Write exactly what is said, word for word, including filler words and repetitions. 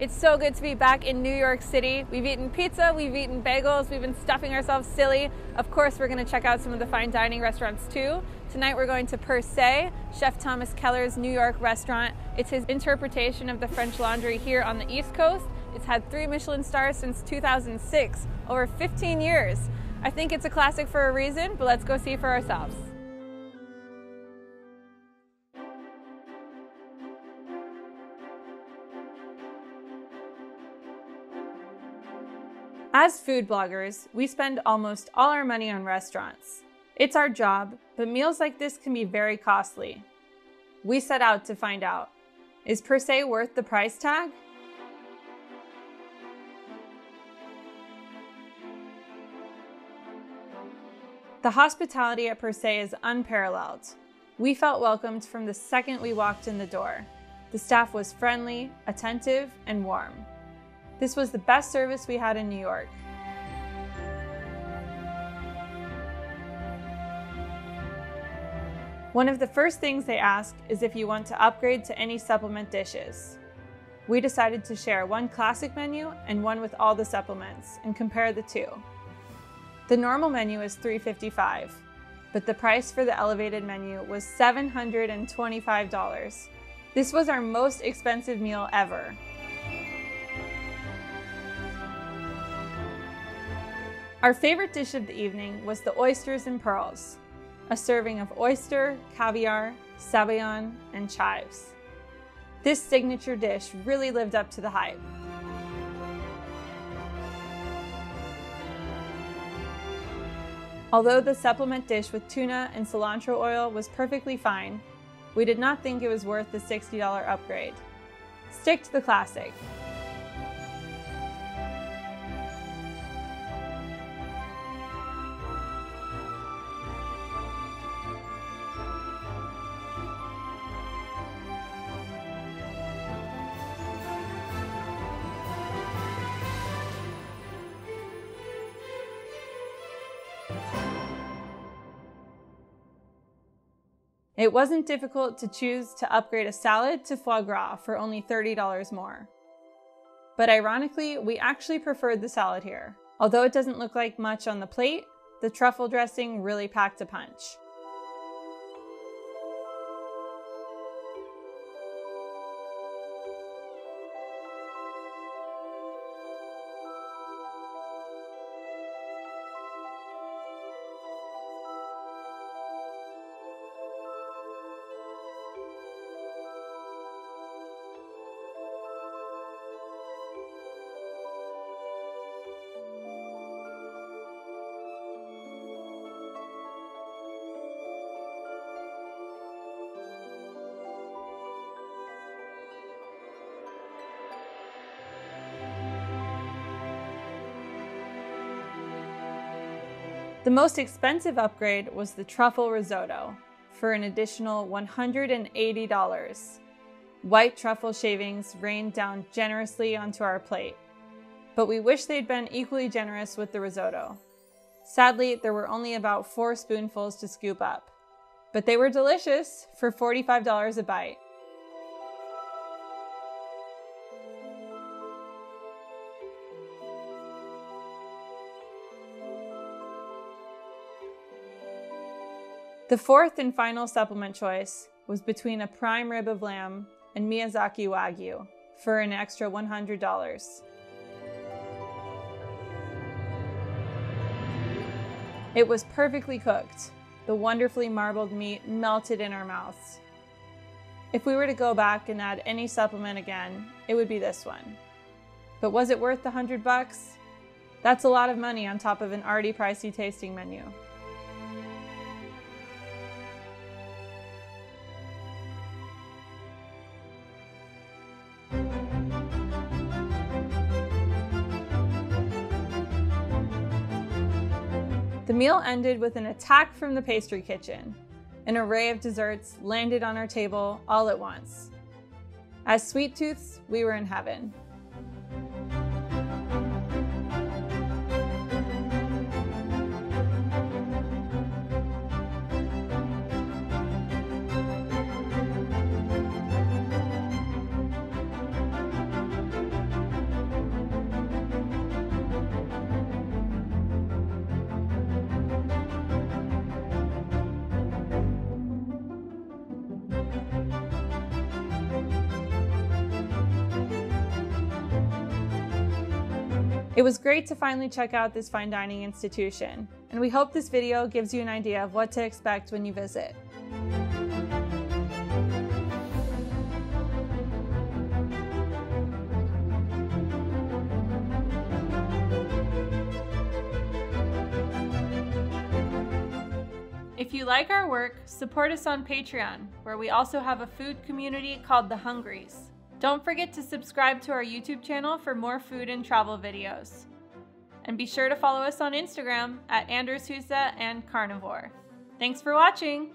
It's so good to be back in New York City. We've eaten pizza, we've eaten bagels, we've been stuffing ourselves silly. Of course, we're gonna check out some of the fine dining restaurants too. Tonight we're going to Per Se, Chef Thomas Keller's New York restaurant. It's his interpretation of the French Laundry here on the East Coast. It's had three Michelin stars since two thousand six, over fifteen years. I think it's a classic for a reason, but let's go see for ourselves. As food bloggers, we spend almost all our money on restaurants. It's our job, but meals like this can be very costly. We set out to find out, is Per Se worth the price tag? The hospitality at Per Se is unparalleled. We felt welcomed from the second we walked in the door. The staff was friendly, attentive, and warm. This was the best service we had in New York. One of the first things they ask is if you want to upgrade to any supplement dishes. We decided to share one classic menu and one with all the supplements and compare the two. The normal menu is three hundred fifty-five dollars, but the price for the elevated menu was seven hundred twenty-five dollars. This was our most expensive meal ever. Our favorite dish of the evening was the oysters and pearls, a serving of oyster, caviar, sabayon, and chives. This signature dish really lived up to the hype. Although the supplement dish with tuna and cilantro oil was perfectly fine, we did not think it was worth the sixty dollar upgrade. Stick to the classic. It wasn't difficult to choose to upgrade a salad to foie gras for only thirty dollars more. But ironically, we actually preferred the salad here. Although it doesn't look like much on the plate, the truffle dressing really packed a punch. The most expensive upgrade was the truffle risotto for an additional one hundred eighty dollars. White truffle shavings rained down generously onto our plate, but we wish they'd been equally generous with the risotto. Sadly, there were only about four spoonfuls to scoop up, but they were delicious for forty-five dollars a bite. The fourth and final supplement choice was between a prime rib of lamb and Miyazaki Wagyu for an extra one hundred dollars. It was perfectly cooked. The wonderfully marbled meat melted in our mouths. If we were to go back and add any supplement again, it would be this one. But was it worth the hundred bucks? That's a lot of money on top of an already pricey tasting menu. The meal ended with an attack from the pastry kitchen. An array of desserts landed on our table all at once. As sweet tooths, we were in heaven. It was great to finally check out this fine dining institution, and we hope this video gives you an idea of what to expect when you visit. If you like our work, support us on Patreon, where we also have a food community called The Hungries. Don't forget to subscribe to our YouTube channel for more food and travel videos. And be sure to follow us on Instagram at Anders Husa and Carnivore. Thanks for watching!